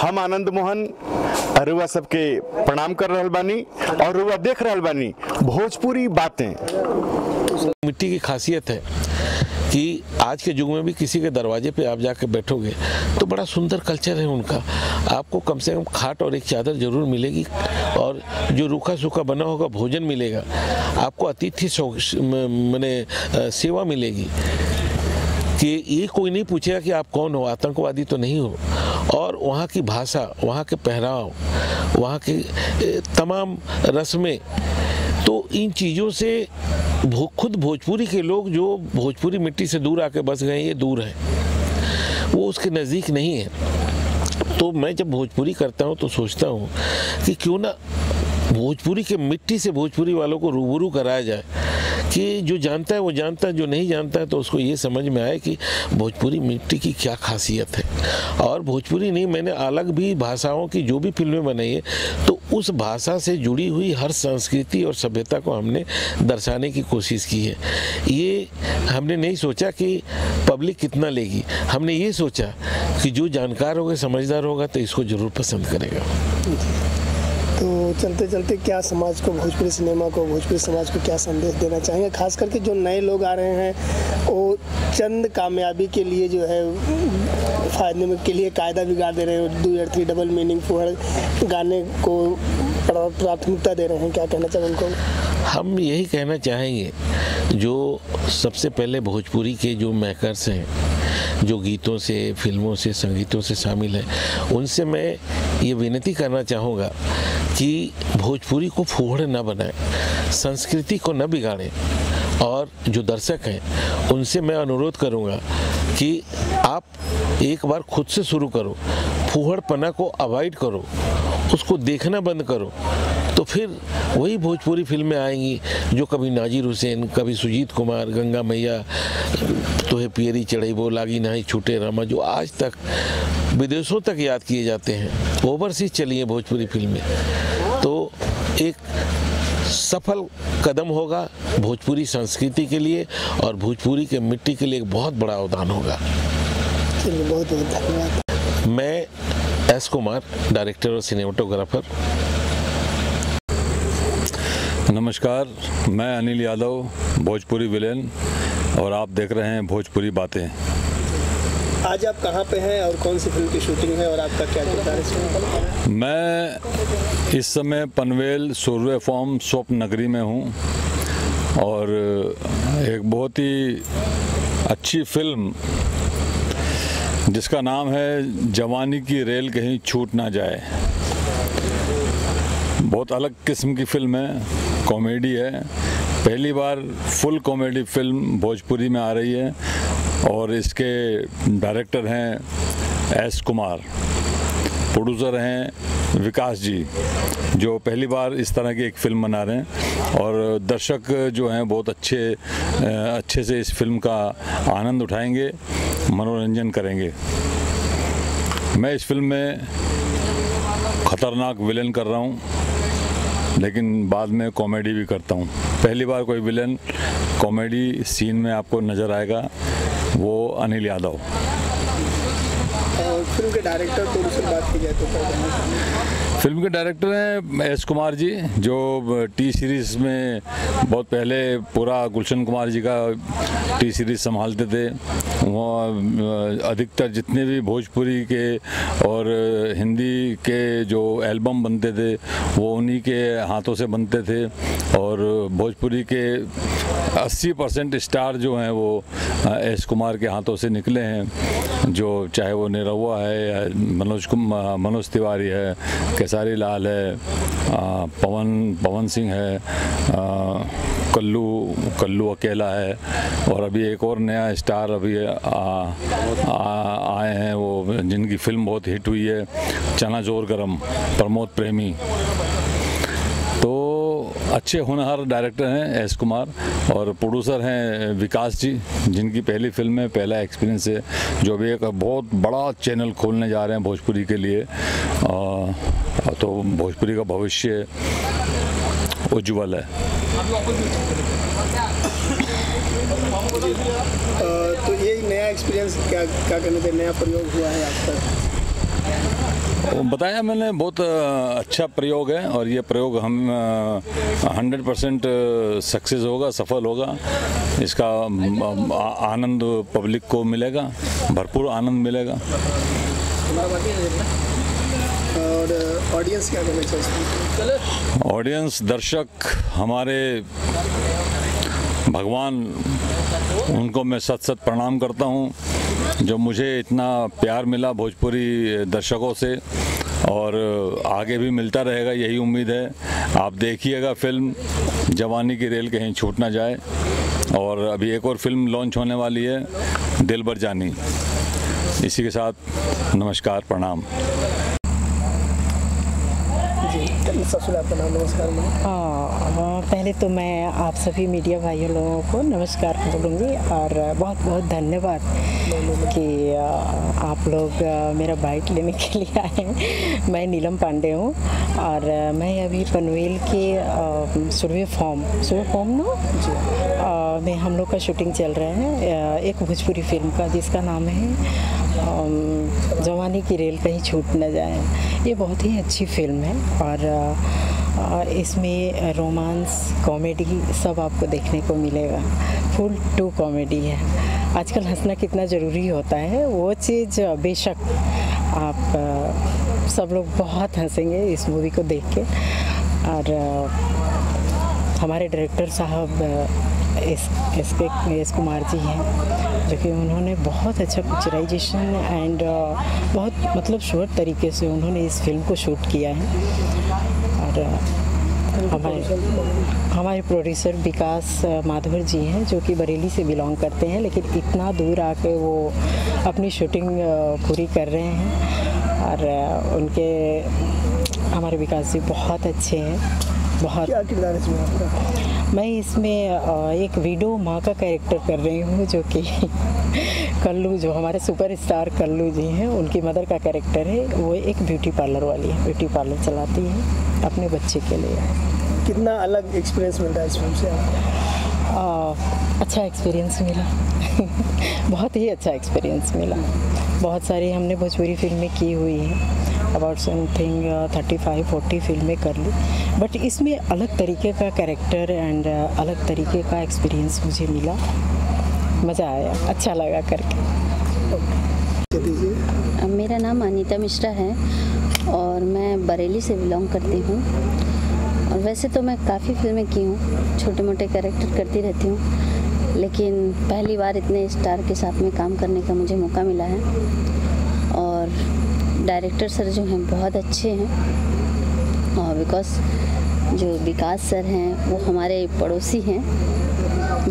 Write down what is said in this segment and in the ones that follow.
हम आनंद मोहन अरुआ सबके प्रणाम कर रहल बानी और रुआ देख रहल बानी भोजपुरी बातें। मिट्टी की खासियत है कि आज के युग में भी किसी के दरवाजे पे आप जाकर बैठोगे तो बड़ा सुंदर कल्चर है उनका। आपको कम से कम खाट और एक चादर जरूर मिलेगी और जो रूखा सूखा बना होगा भोजन मिलेगा, आपको अतिथि माने सेवा मिलेगी कि ये कोई नहीं पूछेगा कि आप कौन हो, आतंकवादी तो नहीं हो। और वहाँ की भाषा, वहाँ के पहनाव, वहाँ के तमाम रस्में, तो इन चीज़ों से खुद भोजपुरी के लोग जो भोजपुरी मिट्टी से दूर आके बस गए, ये दूर है, वो उसके नज़दीक नहीं है। तो मैं जब भोजपुरी करता हूँ तो सोचता हूँ कि क्यों ना भोजपुरी के मिट्टी से भोजपुरी वालों को रूबरू कराया जाए कि जो जानता है वो जानता है, जो नहीं जानता है तो उसको ये समझ में आए कि भोजपुरी मिट्टी की क्या खासियत है। और भोजपुरी नहीं, मैंने अलग भी भाषाओं की जो भी फिल्में बनाई है तो उस भाषा से जुड़ी हुई हर संस्कृति और सभ्यता को हमने दर्शाने की कोशिश की है। ये हमने नहीं सोचा कि पब्लिक कितना लेगी, हमने ये सोचा कि जो जानकार होगा, समझदार होगा तो इसको ज़रूर पसंद करेगा। तो चलते चलते क्या समाज को, भोजपुरी सिनेमा को, भोजपुरी समाज को क्या संदेश देना चाहेंगे, खास करके जो नए लोग आ रहे हैं वो चंद कामयाबी के लिए जो है फायदे के लिए कायदा बिगाड़ दे रहे हैं, 2 अर्थी डबल मीनिंग फुहर गाने को प्राथमिकता दे रहे हैं, क्या कहना चाहेंगे उनको? हम यही कहना चाहेंगे जो सबसे पहले भोजपुरी के जो मेकर्स हैं, जो गीतों से, फिल्मों से, संगीतों से शामिल है, उनसे मैं ये विनती करना चाहूँगा कि भोजपुरी को फोहड़ न बनाएं, संस्कृति को न बिगाड़ें। और जो दर्शक हैं उनसे मैं अनुरोध करूँगा कि आप एक बार खुद से शुरू करो, फोहड़पना को अवॉइड करो, उसको देखना बंद करो, तो फिर वही भोजपुरी फिल्में आएंगी जो कभी नाजिर हुसैन, कभी सुजीत कुमार, गंगा मैया, तोहे पियरी चढ़ैबो लागी नाही छूटे रामा, जो आज तक विदेशों तक याद किए जाते हैं, ओवरसीज चली है भोजपुरी फिल्में। तो एक सफल कदम होगा भोजपुरी संस्कृति के लिए और भोजपुरी के मिट्टी के लिए एक बहुत बड़ा अवदान होगा। चलिए, बहुत बहुत धन्यवाद। मैं एस कुमार, डायरेक्टर और सिनेमाटोग्राफर। नमस्कार, मैं अनिल यादव, भोजपुरी विलेन, और आप देख रहे हैं भोजपुरी बातें। आज आप कहाँ पे हैं और कौन सी फिल्म की शूटिंग है और आपका क्या किरदार है? मैं इस समय पनवेल सूर्य फॉर्म स्वप्न नगरी में हूँ और एक बहुत ही अच्छी फिल्म जिसका नाम है जवानी की रेल कहीं छूट ना जाए, बहुत अलग किस्म की फिल्म है, कॉमेडी है, पहली बार फुल कॉमेडी फिल्म भोजपुरी में आ रही है और इसके डायरेक्टर हैं एस कुमार, प्रोड्यूसर हैं विकास जी, जो पहली बार इस तरह की एक फिल्म बना रहे हैं और दर्शक जो हैं बहुत अच्छे से इस फिल्म का आनंद उठाएंगे, मनोरंजन करेंगे। मैं इस फिल्म में ख़तरनाक विलेन कर रहा हूँ लेकिन बाद में कॉमेडी भी करता हूँ। पहली बार कोई विलेन कॉमेडी सीन में आपको नज़र आएगा, वो अनिल यादव। फिल्म के डायरेक्टर बात की जाए तो फिल्म के डायरेक्टर हैं एस कुमार जी, जो टी सीरीज़ में बहुत पहले पूरा गुलशन कुमार जी का टी सीरीज़ संभालते थे। वह अधिकतर जितने भी भोजपुरी के और हिंदी के जो एल्बम बनते थे वो उन्हीं के हाथों से बनते थे और भोजपुरी के 80% स्टार जो हैं वो एस कुमार के हाथों से निकले हैं, जो चाहे वो निरहुआ है, मनोज तिवारी है, केसरी लाल है, पवन सिंह है, कल्लू अकेला है और अभी एक और नया स्टार अभी आए हैं वो, जिनकी फिल्म बहुत हिट हुई है, चना जोर गरम, प्रमोद प्रेमी। तो अच्छे होनहार डायरेक्टर हैं एस कुमार, और प्रोड्यूसर हैं विकास जी, जिनकी पहली फिल्म है, पहला एक्सपीरियंस है, जो भी एक बहुत बड़ा चैनल खोलने जा रहे हैं भोजपुरी के लिए। तो भोजपुरी का भविष्य उज्ज्वल है। तो यही नया एक्सपीरियंस क्या कहने थे, नया प्रयोग हुआ है आज तक बताया मैंने, बहुत अच्छा प्रयोग है, और ये प्रयोग हम 100% सक्सेस होगा, सफल होगा। इसका आनंद पब्लिक को मिलेगा, भरपूर आनंद मिलेगा। और ऑडियंस क्या कहना चाहिए? ऑडियंस, दर्शक हमारे भगवान, उनको मैं सत सत प्रणाम करता हूं, जो मुझे इतना प्यार मिला भोजपुरी दर्शकों से, और आगे भी मिलता रहेगा, यही उम्मीद है। आप देखिएगा फिल्म जवानी की रेल कहीं छूट ना जाए, और अभी एक और फिल्म लॉन्च होने वाली है, दिलबर जानी। इसी के साथ नमस्कार, प्रणाम। पहले तो मैं आप सभी मीडिया भाइयों लोगों को नमस्कार बोलूँगी, और बहुत बहुत धन्यवाद कि आप लोग मेरा बाइक लेने के लिए आए हैं। मैं नीलम पांडे हूँ, और मैं अभी पनवेल के सर्वे फॉर्म ना में हम लोग का शूटिंग चल रहा है, एक भोजपुरी फिल्म का, जिसका नाम है जवानी की रेल कहीं छूट ना जाए। ये बहुत ही अच्छी फिल्म है, और इसमें रोमांस, कॉमेडी सब आपको देखने को मिलेगा। फुल टू कॉमेडी है। आजकल हंसना कितना ज़रूरी होता है, वो चीज़ बेशक आप सब लोग बहुत हंसेंगे इस मूवी को देख के। और हमारे डायरेक्टर साहब एस कुमार जी हैं, जो कि उन्होंने बहुत अच्छा पिक्चराइजेशन एंड बहुत श्योर तरीके से उन्होंने इस फिल्म को शूट किया है। और हमारे प्रोड्यूसर विकास माधवर जी हैं, जो कि बरेली से बिलोंग करते हैं, लेकिन इतना दूर आके वो अपनी शूटिंग पूरी कर रहे हैं। और उनके हमारे विकास जी बहुत अच्छे हैं। बहुत क्या किरदार है इसमें आपका? मैं इसमें एक विडो माँ का कैरेक्टर कर रही हूँ, जो कि कल्लू, जो हमारे सुपरस्टार कल्लू जी हैं, उनकी मदर का कैरेक्टर है। वो एक ब्यूटी पार्लर वाली है, ब्यूटी पार्लर चलाती है अपने बच्चे के लिए। कितना अलग एक्सपीरियंस मिलता है इस फिल्म से आपको? अच्छा एक्सपीरियंस मिला बहुत ही अच्छा एक्सपीरियंस मिला। बहुत सारी हमने भोजपुरी फिल्में की हुई हैं, अबाउट समथिंग 35-40 फिल्में कर ली, बट इसमें अलग तरीके का कैरेक्टर एंड अलग तरीके का एक्सपीरियंस मुझे मिला। मज़ा आया, अच्छा लगा करके। मेरा नाम अनिता मिश्रा है, और मैं बरेली से बिलोंग करती हूँ। और वैसे तो मैं काफ़ी फिल्में की हूँ, छोटे मोटे कैरेक्टर करती रहती हूँ, लेकिन पहली बार इतने स्टार के साथ में काम करने का मुझे मौका मिला है। और डायरेक्टर सर जो हैं बहुत अच्छे हैं, और बिकॉज जो विकास सर हैं वो हमारे पड़ोसी हैं,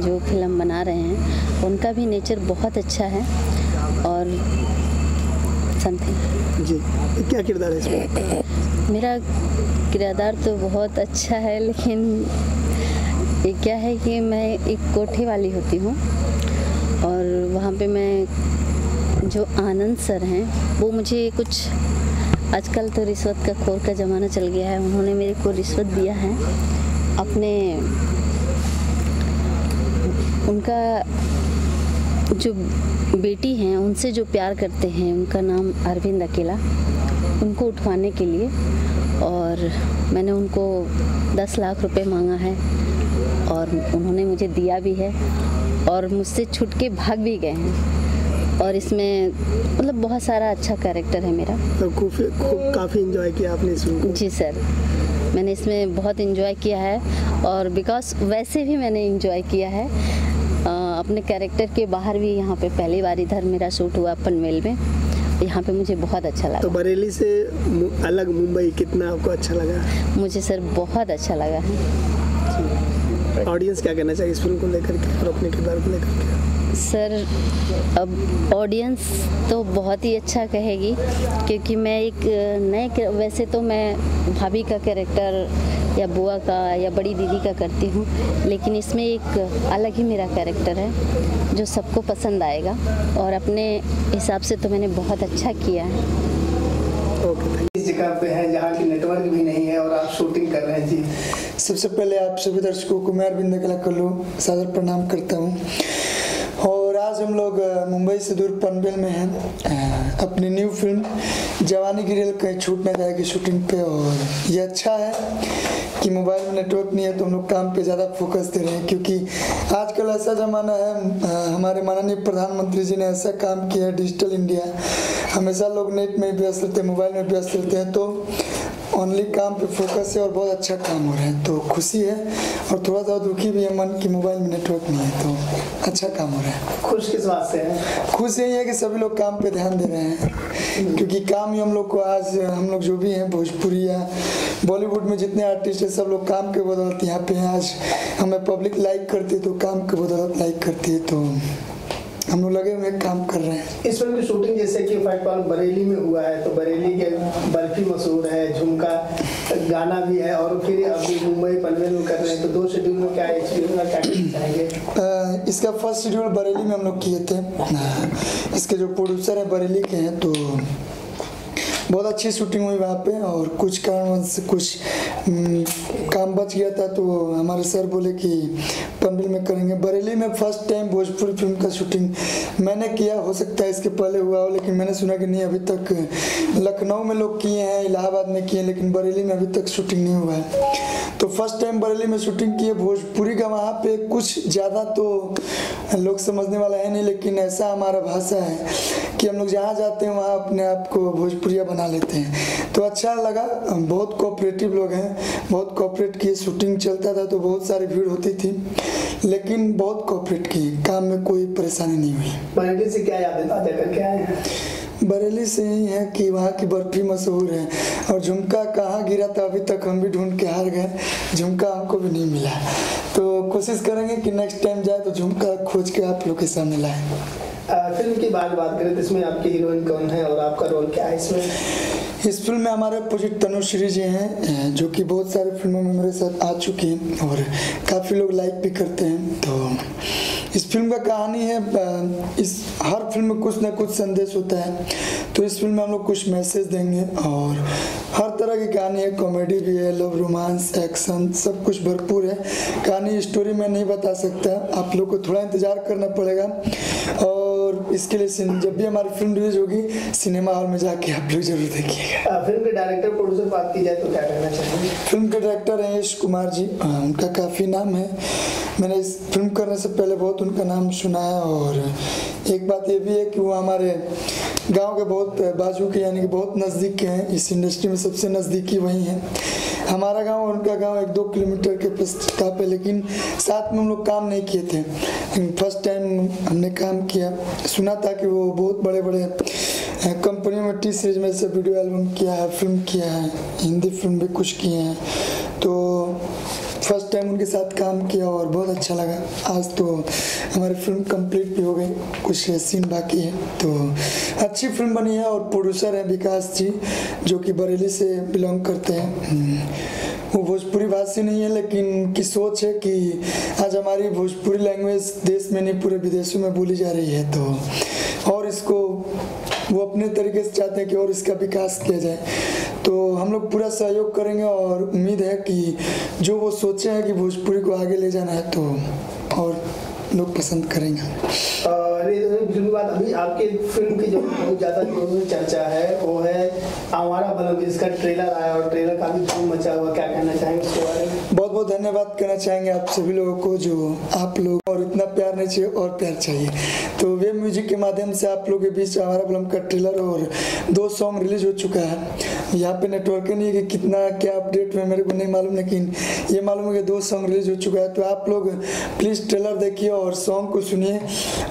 जो फिल्म बना रहे हैं, उनका भी नेचर बहुत अच्छा है। और समथिंग जी, क्या किरदार है इसमें? मेरा किरदार तो बहुत अच्छा है, लेकिन ये क्या है कि मैं एक कोठी वाली होती हूँ, और वहाँ पे मैं, जो आनंद सर हैं, वो मुझे कुछ, आजकल तो रिश्वत का खोर का ज़माना चल गया है, उन्होंने मेरे को रिश्वत दिया है अपने, उनका जो बेटी हैं उनसे जो प्यार करते हैं, उनका नाम अरविंद अकेला, उनको उठवाने के लिए। और मैंने उनको 10 लाख रुपए मांगा है, और उन्होंने मुझे दिया भी है, और मुझसे छूट के भाग भी गए हैं। और इसमें बहुत सारा अच्छा कैरेक्टर है मेरा। तो काफ़ी इन्जॉय किया आपने इसमें? जी सर, मैंने इसमें बहुत इन्जॉय किया है, और बिकॉज वैसे भी मैंने इन्जॉय किया है अपने कैरेक्टर के बाहर भी। यहाँ पे पहली बार इधर मेरा शूट हुआ पनवेल में, यहाँ पे मुझे बहुत अच्छा लगा। तो बरेली से अलग मुंबई कितना आपको अच्छा लगा? मुझे सर बहुत अच्छा लगा है। ऑडियंस क्या कहना चाहिए इस फिल्म को लेकर के, और अपने किरदार को लेकर के? सर अब ऑडियंस तो बहुत ही अच्छा कहेगी क्योंकि मैं एक नए वैसे तो मैं भाभी का कैरेक्टर या बुआ का या बड़ी दीदी का करती हूँ, लेकिन इसमें एक अलग ही मेरा कैरेक्टर है जो सबको पसंद आएगा और अपने हिसाब से तो मैंने बहुत अच्छा किया है। इस जगह पे है जहाँ की नेटवर्क भी नहीं है और आप शूटिंग कर रहे हैं जी। सबसे पहले आप सभी दर्शकों को मैं अरविंद अकेला कल्लू सादर प्रणाम करता हूँ। और आज हम लोग मुंबई से दूर पनवेल में हैं अपनी न्यू फिल्म जवानी की रेल कहीं छूट ना जाए की शूटिंग पे। और ये अच्छा है कि मोबाइल में नेटवर्क नहीं है तो हम लोग काम पे ज़्यादा फोकस दे रहे हैं, क्योंकि आजकल ऐसा ज़माना है। हमारे माननीय प्रधानमंत्री जी ने ऐसा काम किया है डिजिटल इंडिया, हमेशा लोग नेट में व्यस्त रहते हैं, मोबाइल में व्यस्त रहते हैं, तो ओनली काम पे फोकस है और बहुत अच्छा काम हो रहा है तो खुशी है। और थोड़ा सा दुखी भी है मन कि मोबाइल में नेटवर्क नहीं है तो अच्छा काम हो रहा है। खुश किस बात से है? खुश यही है कि सभी लोग काम पे ध्यान दे रहे हैं, क्योंकि काम ही हम लोग को आज हम लोग जो भी हैं भोजपुरी या बॉलीवुड में जितने आर्टिस्ट हैं सब लोग काम के बदौलत यहाँ पे हैं। आज हमें पब्लिक लाइक करती है तो काम के बदौलत लाइक करती है तो हम लोग लगे हुए काम कर रहे हैं। इस फिल्म की शूटिंग जैसे कि फैक्टवाल बरेली में हुआ है तो बरेली के बर्फी मशहूर है, झुमका गाना भी है, और फिर अभी मुंबई पनवेल में कर रहे हैं तो दो शेड्यूल में क्या एक्सपीरियंस? इसका फर्स्ट शेड्यूल बरेली में हम लोग किए थे, इसके जो प्रोड्यूसर है बरेली के हैं तो बहुत अच्छी शूटिंग हुई वहाँ पे। और कुछ कारणवश कुछ काम बच गया था तो हमारे सर बोले कि पनवेल में करेंगे। बरेली में फर्स्ट टाइम भोजपुरी फिल्म का शूटिंग मैंने किया, हो सकता है इसके पहले हुआ हो लेकिन मैंने सुना कि नहीं अभी तक लखनऊ में लोग किए हैं, इलाहाबाद में किए हैं, लेकिन बरेली में अभी तक शूटिंग नहीं हुआ है तो फर्स्ट टाइम बरेली में शूटिंग किए भोजपुरी का। वहाँ पर कुछ ज़्यादा तो लोग समझने वाला है नहीं, लेकिन ऐसा हमारा भाषा है कि हम लोग जहाँ जाते हैं वहाँ अपने आप को भोजपुरिया बना लेते हैं तो अच्छा लगा। बहुत कोऑपरेटिव लोग हैं, बहुत कोऑपरेट किए, शूटिंग चलता था तो बहुत सारी भीड़ होती थी लेकिन बहुत कोऑपरेट किए, काम में कोई परेशानी नहीं हुई। बरेली से क्या यादें ताज़ा करके आए हैं? बरेली से यही है कि वहाँ की बर्फी मशहूर है और झुमका कहाँ गिरा था अभी तक हम भी ढूंढ के हार गए, झुमका हमको भी नहीं मिला तो कोशिश करेंगे कि नेक्स्ट टाइम जाए तो झुमका खोज के आप लोग के सामने लाए। फिल्म की बात करें तो इसमें आपकी हीरोइन कौन है और आपका रोल क्या है इसमें? इस फिल्म में हमारे अपोजिट तनुश्री जी हैं जो कि बहुत सारे फिल्मों में मेरे साथ आ चुकी हैं और काफ़ी लोग लाइक भी करते हैं। तो इस फिल्म का कहानी है, इस हर फिल्म में कुछ ना कुछ संदेश होता है तो इस फिल्म में हम लोग कुछ मैसेज देंगे और हर तरह की कहानी है, कॉमेडी भी है, लव रोमांस एक्शन सब कुछ भरपूर है। कहानी स्टोरी में नहीं बता सकता, आप लोग को थोड़ा इंतज़ार करना पड़ेगा और इसके लिए जब भी हमारी फिल्म रिलीज होगी सिनेमा हॉल में जाके आप लोग जरूर देखिएगा। फिल्म के डायरेक्टर प्रोड्यूसर बात की जाए तो क्या कहना चाहिए? फिल्म के डायरेक्टर हैं यश कुमार जी, उनका काफ़ी नाम है, मैंने इस फिल्म करने से पहले बहुत उनका नाम सुना है। और एक बात ये भी है कि वो हमारे गांव के बहुत बाजू के यानी कि बहुत नज़दीक के हैं, इस इंडस्ट्री में सबसे नज़दीकी वही हैं। हमारा गांव और उनका गांव 1-2 किलोमीटर के फासले पे, लेकिन साथ में हम लोग काम नहीं किए थे, फर्स्ट टाइम हमने काम किया। सुना था कि वो बहुत बड़े बड़े कंपनियों में टी सीरीज में से वीडियो एल्बम किया है, फिल्म किया है, हिंदी फिल्म भी कुछ किए हैं तो फर्स्ट टाइम उनके साथ काम किया और बहुत अच्छा लगा। आज तो हमारी फिल्म कंप्लीट भी हो गई, कुछ सीन बाकी है तो अच्छी फिल्म बनी है। और प्रोड्यूसर हैं विकास जी जो कि बरेली से बिलोंग करते हैं, वो भोजपुरी भाषी नहीं है लेकिन उनकी सोच है कि आज हमारी भोजपुरी लैंग्वेज देश में नहीं पूरे विदेशों में बोली जा रही है तो और इसको वो अपने तरीके से चाहते हैं कि और इसका विकास किया जाए तो हम लोग पूरा सहयोग करेंगे। और उम्मीद है कि जो वो सोचे हैं कि भोजपुरी को आगे ले जाना है तो और लोग पसंद करेंगे। बात अभी आपके फिल्म की जो बहुत ज़्यादा चर्चा है वो है अवारा बलम, जिसका ट्रेलर आया और ट्रेलर का भी धूम मचा हुआ, क्या कहना चाहेंगे उसके बारे में? बहुत बहुत धन्यवाद करना चाहेंगे आप सभी लोगों को जो आप लोग और इतना प्यार नहीं चाहिए और प्यार चाहिए तो वेब म्यूजिक के माध्यम से आप लोगों के बीच अवारा बलम का ट्रेलर और 2 सॉन्ग रिलीज हो चुका है। यहाँ पे नेटवर्क नहीं है कि कितना क्या अपडेट में मेरे को नहीं मालूम, लेकिन ये मालूम है कि 2 सॉन्ग रिलीज हो चुका है तो आप लोग प्लीज़ ट्रेलर देखिए और सॉन्ग को सुनिए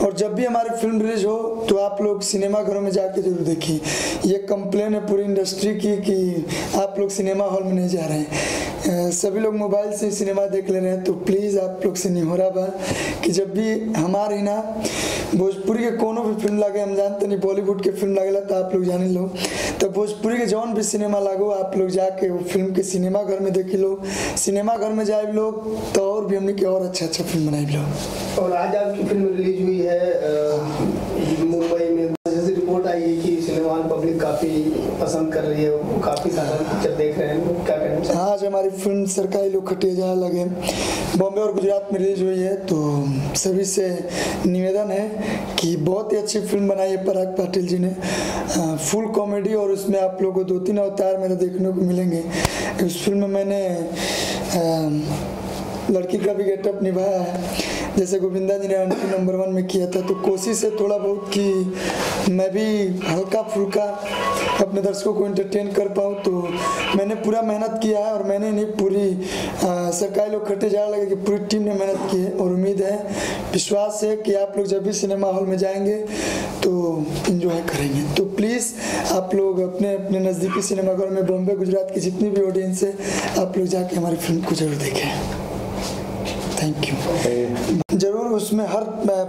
और जब भी हमारी फिल्म रिलीज हो तो आप लोग सिनेमा घरों में जाके जरूर देखिए। ये कंप्लेन है पूरी इंडस्ट्री की कि आप आप लोग सिनेमा हॉल में नहीं जा रहे हैं, सभी लोग मोबाइल से सिनेमा देख ले रहे हैं, तो प्लीज़ आप लोग से निहोरा बा कि जब भी हमारे ना भोजपुरी के कोनो भी फिल्म लागे, हम जानते नहीं बॉलीवुड के फिल्म लागेला तो आप लोग जान लो, तो भोजपुरी के जौन भी सिनेमा लागो आप लोग जाके वो फिल्म के सिनेमा घर में देख लो। सिनेमा घर में जाए लोग तो और भी हमने के और अच्छा अच्छा फिल्म बनाए लो। और आज आपकी फिल्म रिलीज हुई है मुंबई में, रिपोर्ट आई है कि सिनेमा पब्लिक काफ़ी पसंद कर रही है, काफ़ी सारा पिक्चर देख रहे हैं, क्या करें? हाँ, आज हमारी फिल्म सरकाई लगे बॉम्बे और गुजरात में रिलीज हुई है, तो सभी से निवेदन है कि बहुत ही अच्छी फिल्म बनाई है पराग पाटिल जी ने, फुल कॉमेडी, और उसमें आप लोगों को 2-3 अवतार मेरे देखने को मिलेंगे। उस फिल्म में मैंने लड़की का भी गेटअप निभाया है, जैसे गोविंदा जी ने एंट्री नंबर 1 में किया था, तो कोशिश है थोड़ा बहुत कि मैं भी हल्का फुल्का अपने दर्शकों को एंटरटेन कर पाऊँ, तो मैंने पूरा मेहनत किया है, और मैंने नहीं पूरी सरकाई लोग खटे जाने लगे कि पूरी टीम ने मेहनत की है, और उम्मीद है, विश्वास है कि आप लोग जब भी सिनेमा हॉल में जाएंगे तो इन्जॉय करेंगे। तो प्लीज़ आप लोग अपने अपने नज़दीकी सिनेमाघर में बॉम्बे गुजरात की जितनी भी ऑडियंस है आप लोग जाके हमारी फिल्म को जरूर देखें। Thank you. जरूर, उसमें हर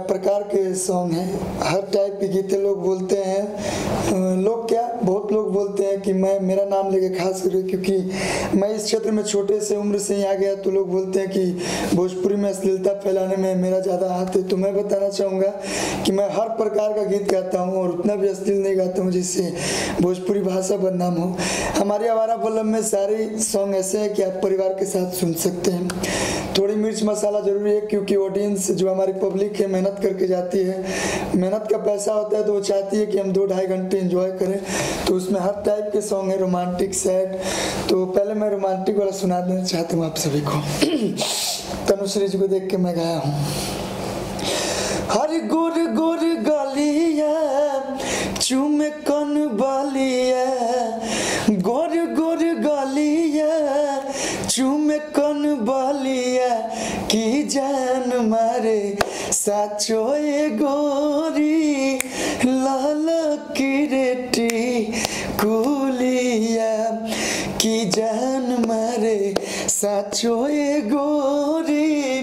प्रकार के सॉन्ग हैं, हर टाइप के गीते लोग बोलते हैं, लोग क्या बहुत लोग बोलते हैं कि मैं मेरा नाम लेके, खास करके क्योंकि मैं इस क्षेत्र में छोटे से उम्र से ही आ गया, तो लोग बोलते हैं कि भोजपुरी में अश्लीलता फैलाने में मेरा ज़्यादा हाथ है, तो मैं बताना चाहूँगा कि मैं हर प्रकार का गीत गाता हूँ और उतना भी अश्लील नहीं गाता हूँ जिससे भोजपुरी भाषा बदनाम हो। हमारे अवारा बलम में सारे सॉन्ग ऐसे हैं कि आप परिवार के साथ सुन सकते हैं। थोड़ी मिर्च मसाला ज़रूरी है क्योंकि ऑडियंस जो हमारी पब्लिक है मेहनत करके जाती है, मेहनत का पैसा होता है, तो वो चाहती है कि हम 2-2.5 घंटे एंजॉय करें, तो उसमें हर टाइप के सॉन्ग है, रोमांटिक, सैड, तो पहले मैं रोमांटिक वाला सुना देना चाहता हूँ आप सभी को। तनुश्री जी को देख के मैं गाया हूँ। हर गोर गोर गाली है, चूमे कन बाली है, गोर गोर गाली है, चूमे कन बाली है, की जान मारे साचो ए गोरी, लाल किरेटी कुलिया, की जान मारे साचो ए गोरी,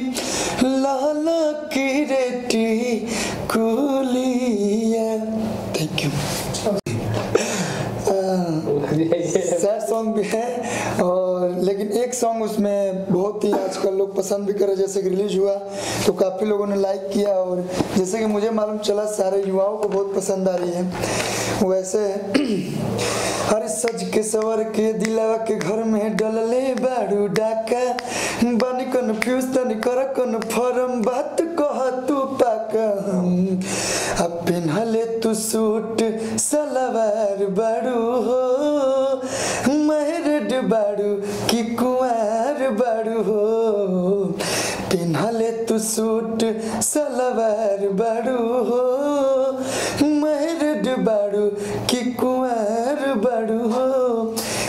लाल किरेटी कुलिया। Thank you. सैड सॉन्ग भी है, और लेकिन एक सॉन्ग उसमें बहुत ही आजकल लोग पसंद भी कर रहे, जैसे कि रिलीज हुआ तो काफ़ी लोगों ने लाइक किया, और जैसे कि मुझे मालूम चला सारे युवाओं को बहुत पसंद आ रही है, वैसे हर सज के सवर के दिलावा के घर में डलले बारू डाका, बनी कन्फ्यूज तनी कर कन फॉर्म बात कह तू पाका, अब पिन्हले तू सूट सलवार बारू हो, महरड बारू की कुंवार बारू हो, पिन्हले तू सूट सलवार बारू हो, महरड बारू की कुंवार बारू हो।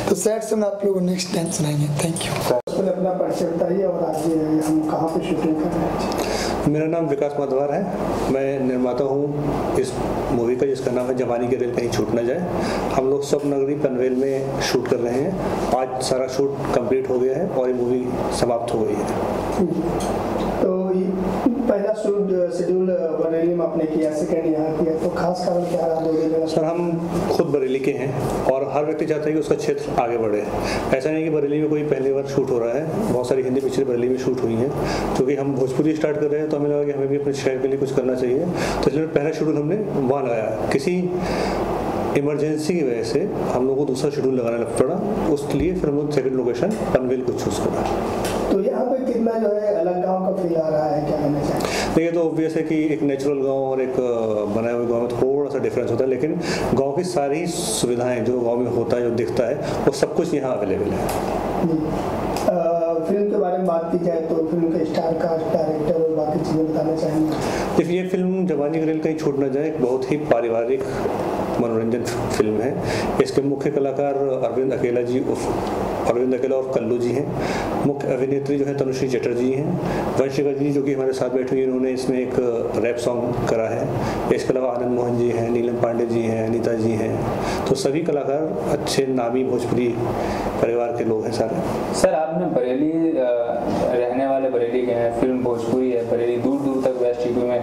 तो सैड सॉन्ग आप लोगों को नेक्स्ट टाइम सुनाएंगे। Thank you. अपना परिचय बताइए और आज हम कहाँ पे शूटिंग कर रहे हैं? मेरा नाम विकास माधवर है, मैं निर्माता हूँ इस मूवी का, जिसका नाम है जवानी की रेल कहीं छूट ना जाए। हम लोग सब नगरी पनवेल में शूट कर रहे हैं, आज सारा शूट कंप्लीट हो गया है और ये मूवी समाप्त हो गई है। तो पहला शूट शेड्यूल बरेली में आपने किया, सेकंड यहाँ किया, तो खास कारण क्या रहा होगा? सर, हम खुद बरेली के हैं और हर व्यक्ति चाहता है कि उसका क्षेत्र आगे बढ़े। ऐसा नहीं कि बरेली में कोई पहली बार शूट हो रहा है, बहुत सारी हिंदी पिक्चर बरेली में शूट हुई हैं, क्योंकि हम भोजपुरी स्टार्ट कर रहे हैं तो हमें लगा कि हमें भी अपने शहर के लिए कुछ करना चाहिए, तो इसलिए पहला शेड्यूल हमने वहाँ लगाया। किसी इमरजेंसी की वजह से हम लोगों को दूसरा शेड्यूल लगाना लग पड़ा, उसके लिए फिर हम लोग सेकेंड लोकेशन पनवेल को चूज़ करा। तो यहाँ पे कितना जो है अलग गांव का फील आ रहा है, क्या कहना चाहिए? देखिए, तो ऑब्वियस है कि एक नेचुरल गांव और एक बनाए हुए गांव में थोड़ा सा डिफरेंस होता है, लेकिन गांव की सारी सुविधाएं जो गाँव में होता है, जो दिखता है, वो सब कुछ यहाँ अवेलेबल है। फिल्म के बारे में बात की जाए तो फिल्म के स्टार कास्ट, डायरेक्टर और बाकी चीज़ें बताना चाहेंगे। ये फिल्म जवानी की रेल कहीं छूट ना जाए एक बहुत ही पारिवारिक मनोरंजन फिल्म है। इसके मुख्य कलाकार अरविंद अकेला और कल्लू जी हैं। मुख्य अभिनेत्री जो है तनुश्री चटर्जी हैं। वंशिका जी जो कि हमारे साथ बैठी हुई, इन्होंने इसमें एक रैप सॉन्ग करा है। इसके अलावा आनंद मोहन जी हैं, नीलम पांडे जी हैं, अनिता जी हैं। तो सभी कलाकार अच्छे नामी भोजपुरी परिवार के लोग हैं सारे। सर आपने बरेली रहने वाले, बरेली के हैं, फिल्म भोजपुरी है। बरेली दूर दूर तक वेस्ट यूपी में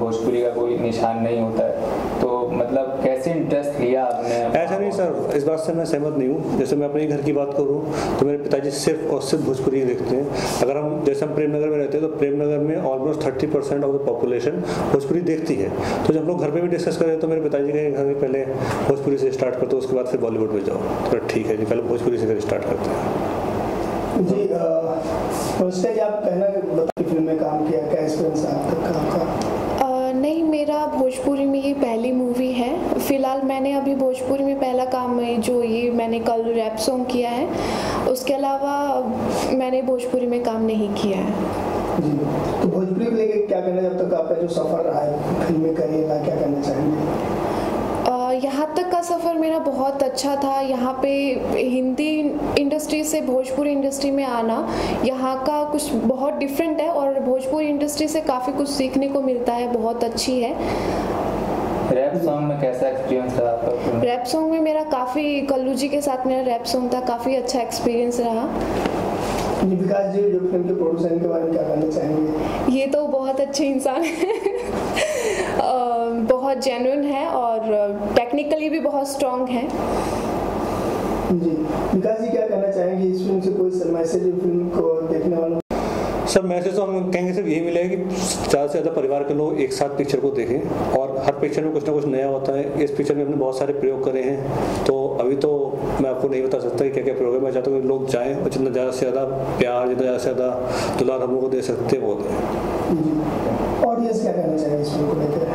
भोजपुरी का कोई निशान नहीं होता है, तो मतलब कैसे इंटरेस्ट लिया आपने? ऐसा नहीं सर, इस बात से मैं सहमत नहीं हूँ। जैसे मैं अपने घर की बात करूँ तो मेरे पिताजी सिर्फ और सिर्फ भोजपुरी देखते हैं। अगर हम जैसे हम प्रेमनगर में रहते हैं तो प्रेमनगर में almost 30% of the population Bhojpuri देखती है। तो जब हम लोग घर पे भी डिस्कस करें तो मेरे पिताजी कहें घर में पहले भोजपुरी से स्टार्ट करते हो, उसके बाद फिर बॉलीवुड में जाओ। तो ठीक है जी, पहले भोजपुरी से फिर स्टार्ट करते हैं जी। उससे आप पहले फिल्म में काम किया, क्या एक्सपीरियंस आपका? नहीं, मेरा भोजपुरी में ये पहली मूवी है। फ़िलहाल मैंने अभी भोजपुरी में पहला काम जो ये मैंने कल रैप सॉन्ग किया है, उसके अलावा मैंने भोजपुरी में काम नहीं किया है जी। तो भोजपुरी को लेकर क्या करना, जब तक आपका जो सफ़र रहा है फिल्म करियर का, क्या करना चाहिए? यहाँ तक का सफ़र मेरा बहुत अच्छा था। यहाँ पे हिंदी इंडस्ट्री से भोजपुरी इंडस्ट्री में आना, यहाँ का कुछ बहुत डिफरेंट है और भोजपुरी इंडस्ट्री से काफ़ी कुछ सीखने को मिलता है, बहुत अच्छी है। रैप सॉन्ग में कैसा एक्सपीरियंस रहा आपका? रैप सॉन्ग में मेरा काफ़ी, कल्लू जी के साथ मेरा रैप सॉन्ग था, काफ़ी अच्छा एक्सपीरियंस रहा। विकास जी जो फिल्म के प्रोड्यूसर के बारे में क्या कहना चाहेंगे? ये तो बहुत अच्छे इंसान हैं, बहुत जेन्युइन है और टेक्निकली भी बहुत स्ट्रांग है जी। विकास जी क्या कहना चाहेंगे इस फिल्म से, कोई सनमाइसे जो फिल्म को देखने वालों? सर मैसेज तो हम कहेंगे सिर्फ यही मिलेगा कि ज़्यादा से ज़्यादा परिवार के लोग एक साथ पिक्चर को देखें और हर पिक्चर में कुछ ना कुछ नया होता है। इस पिक्चर में हमने बहुत सारे प्रयोग करे हैं, तो अभी तो मैं आपको नहीं बता सकता कि क्या क्या प्रयोग है। मैं चाहता हूँ कि लोग जाएँ और जितना ज़्यादा से ज़्यादा प्यार, जितना ज़्यादा से ज़्यादा दुलार हम लोग को दे सकते वो दें। ऑडियंस क्या कहना चाहिए इस फिल्म को लेकर?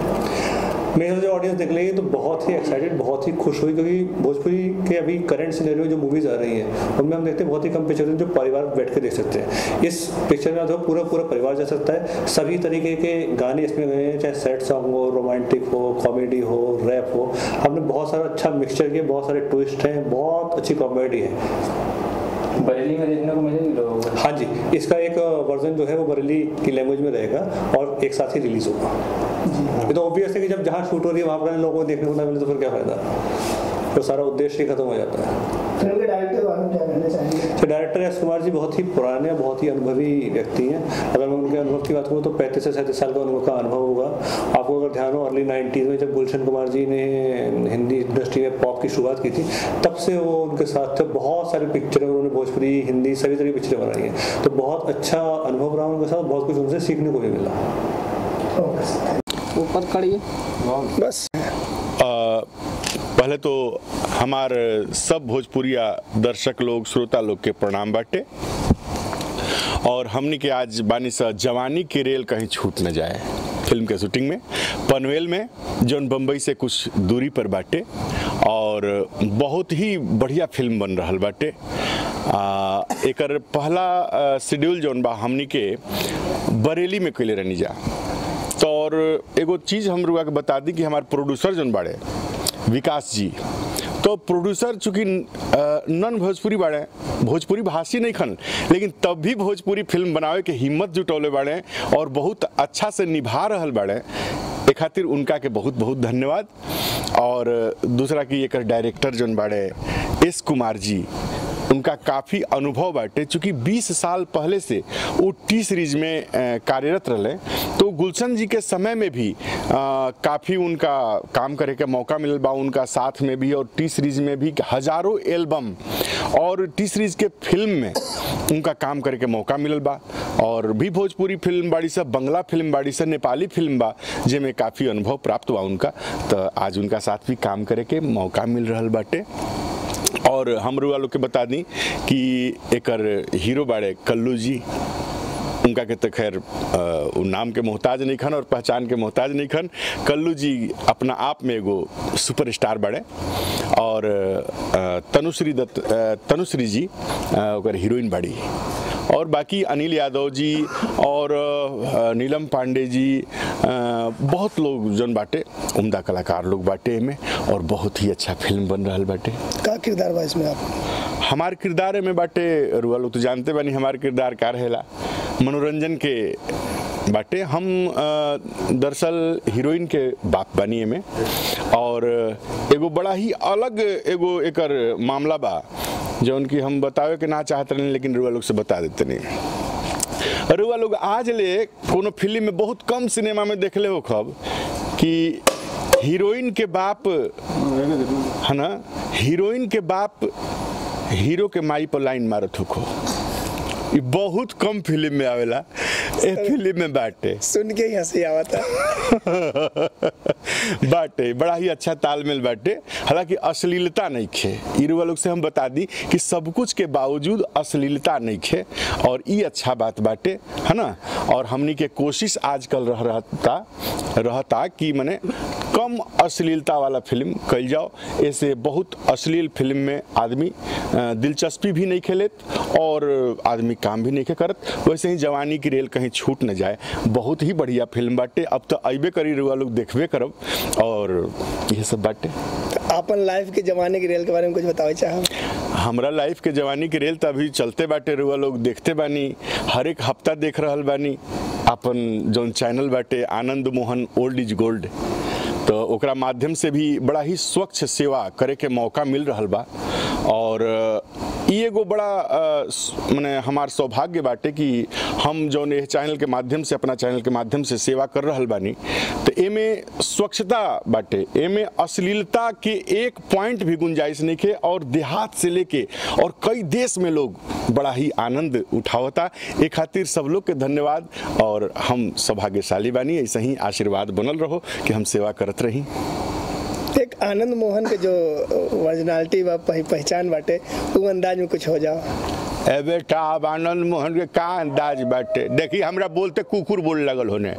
मेरे जो ऑडियंस निकलेगी तो बहुत ही एक्साइटेड, बहुत ही खुश हुई, क्योंकि भोजपुरी के अभी करंट सिनेरियो जो मूवीज़ आ रही हैं उनमें हम देखते हैं बहुत ही कम पिक्चर हैं जो परिवार बैठ के देख सकते हैं। इस पिक्चर में तो पूरा परिवार जा सकता है। सभी तरीके के गाने इसमें गए हैं, चाहे सैड सॉन्ग हो, रोमांटिक हो, कॉमेडी हो, रैप हो। हमने बहुत सारा अच्छा मिक्सचर किया, बहुत सारे ट्विस्ट हैं, बहुत अच्छी कॉमेडी है। बरेली में देखने को मिलेगा? हाँ जी, इसका एक वर्जन जो है वो बरेली की लैंग्वेज में रहेगा और एक साथ ही रिलीज होगा। ये तो ऑब्वियस है कि जब जहाँ शूट हो रही है वहाँ पर लोगों को देखने को ना मिले तो फिर क्या फायदा, तो सारा उद्देश्य ही खत्म हो जाता है। फिल्म के डायरेक्टर बारे में क्या कहना चाहिए? तो डायरेक्टर एस कुमार जी बहुत ही पुराने, बहुत ही अनुभवी व्यक्ति हैं। अगर मैं उनके अनुभव की बात करूँ तो 35 से 37 साल का उनका अनुभव होगा। आपको अगर ध्यान हो अर्ली 90s में जब गुलशन कुमार जी ने हिंदी इंडस्ट्री में पॉप की शुरुआत की थी, तब से वो उनके साथ थे। बहुत सारी पिक्चरें उन्होंने भोजपुरी, हिंदी सभी तरह की पिक्चरें बनाई हैं, तो बहुत अच्छा अनुभव रहा उनके साथ, बहुत कुछ उनसे सीखने को भी मिला। ऊपर खड़ी बस। पहले तो हमार सब भोजपुरिया दर्शक लोग, श्रोता लोग के प्रणाम बाटे और हमनी के आज बानी सा जवानी की रेल कहीं छूट न जाए फिल्म के शूटिंग में पनवेल में, जौन बम्बई से कुछ दूरी पर बाटे और बहुत ही बढ़िया फिल्म बन रहा बाटे। एकर पहला शेड्यूल जौन बा हमनी के बरेली में कइले रहनी जा। तो और एगो चीज़ हम रुआ के बता दी कि हमारे प्रोड्यूसर जौन बाड़े विकास जी, तो प्रोड्यूसर चूँकि नन भोजपुरी बाड़े, भोजपुरी भाषी नहीं खन, लेकिन तब भी भोजपुरी फिल्म बनावे के हिम्मत जुटौले बाड़े और बहुत अच्छा से निभा रहल बाड़े। ए खातिर उनका के बहुत बहुत धन्यवाद। और दूसरा कि एक डायरेक्टर जौन बाड़े एस कुमार जी, उनका काफ़ी अनुभव बाटे, चूँकि 20 साल पहले से वो टी सीरीज में कार्यरत रहे, तो गुलशन जी के समय में भी काफ़ी उनका काम करे के मौका मिलल बा, उनका साथ में भी और टी सीरीज में भी हजारों एल्बम और टी सीरीज के फिल्म में उनका काम करे के मौका मिलल बा। और भी भोजपुरी फिल्म बाड़ी से, बंगला फिल्म बाड़ी से, नेपाली फिल्म बा, जिनमें काफ़ी अनुभव प्राप्त हुआ उनका, तो आज उनका साथ भी काम करे के मौका मिल रहा बाटे। और हमरो वालों के बता दी कि एकर हीरो बाड़े कल्लू जी, उनका के तो खैर नाम के मोहताज नहीं खन और पहचान के मोहताज नहीं खन। कल्लू जी अपना आप में एगो सुपरस्टार बाड़े और तनुश्री दत्त, तनुश्री जी ओकर हीरोइन बाड़ी और बाकी अनिल यादव जी और नीलम पांडे जी, बहुत लोग जन बाटे, उम्दा कलाकार लोग बाटे में, और बहुत ही अच्छा फिल्म बन रहा बाटे। का किरदार बा इसमें आप? हमार किरदार में बाटे रुआ, लोग तो जानते बानी हमार किरदार का रहेला, मनोरंजन के बाटे। हम दरअसल हीरोइन के बाप बानी में, और एगो बड़ा ही अलग एगो एकर मामला बा जो उनकी हम बतावे के ना चाहते नहीं, लेकिन रुआ लोग से बता देते नहीं। रुआ लोग आज ले कोनो फिल्म में बहुत कम सिनेमा में देख ले हो खब कि हीरोइन के बाप है ना, हीरोइन के बाप हीरो के माई पर लाइन मारत हो खो, ये बहुत कम फिल्म में आवेला। ए फिल्म में बाटे सुन के हंसी आवता बाटे, बड़ा ही अच्छा तालमेल बाटे। हालांकि अश्लीलता नहीं खे, इरुवा लोग से हम बता दी कि सब कुछ के बावजूद अश्लीलता नहीं खे, और ये अच्छा बात बाटे, है ना। और हमनी के कोशिश आजकल रहता कि मने कम अश्लीलता वाला फिल्म कल जाओ। ऐसे बहुत अश्लील फिल्म में आदमी दिलचस्पी भी नहीं खेलत और आदमी काम भी नहीं करत। वैसे ही जवानी की रेल कहीं छूट ना जाए बहुत ही बढ़िया फिल्म बाटे। अब तो अइबे करी रुआ लोग देखबे करब, और ये सब बाटे। अपन लाइफ के जवानी की रेल के बारे में कुछ बतावे चाहब? हमरा लाइफ के जवानी की रेल तो अभी चलते बाटे, रुआ लोग देखते बानी, हर एक हफ्ता देख रहल बानी। अपन जौन चैनल बाटे Anand Mohan old is gold, तो ओकरा माध्यम से भी बड़ा ही स्वच्छ सेवा करे के मौका मिल रहल बा, और ये एगो बड़ा माने हमार सौभाग्य बाटे कि हम जौन एह चैनल के माध्यम से, अपना चैनल के माध्यम से सेवा कर रहल बानी। तो एमे स्वच्छता बाटे, एमे अश्लीलता के एक पॉइंट भी गुंजाइश नहीं है, और देहात से लेके और कई देश में लोग बड़ा ही आनंद उठावता। ए खातिर सब लोग के धन्यवाद, और हम सौभाग्यशाली बानी। ऐसे ही आशीर्वाद बनल रहो कि हम सेवा करत रही। एक आनंद मोहन के जो ओरिजिनलिटी बा, पहचान बाटे, वो अंदाज में कुछ हो जाओ। ए बेटा अब आनंद मोहन के का अंदाज बाटे, देखी हमरा बोलते कुकुर बोले लगल होने,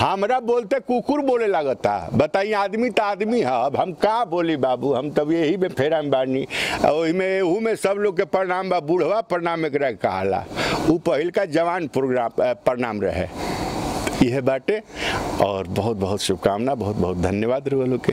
हमरा बोलते कुकुर बोले लगता। बताइए आदमी तो आदमी है, अब हम का बोली बाबू, हम तब यही में फेरा में बानी। ओहू में सब लोग के प्रणाम बा, बूढ़वा प्रणाम एक कहला, वो पहिलका जवान प्रणाम रहे। यह बाटे, और बहुत बहुत शुभकामना, बहुत बहुत धन्यवाद रुआ लोग के,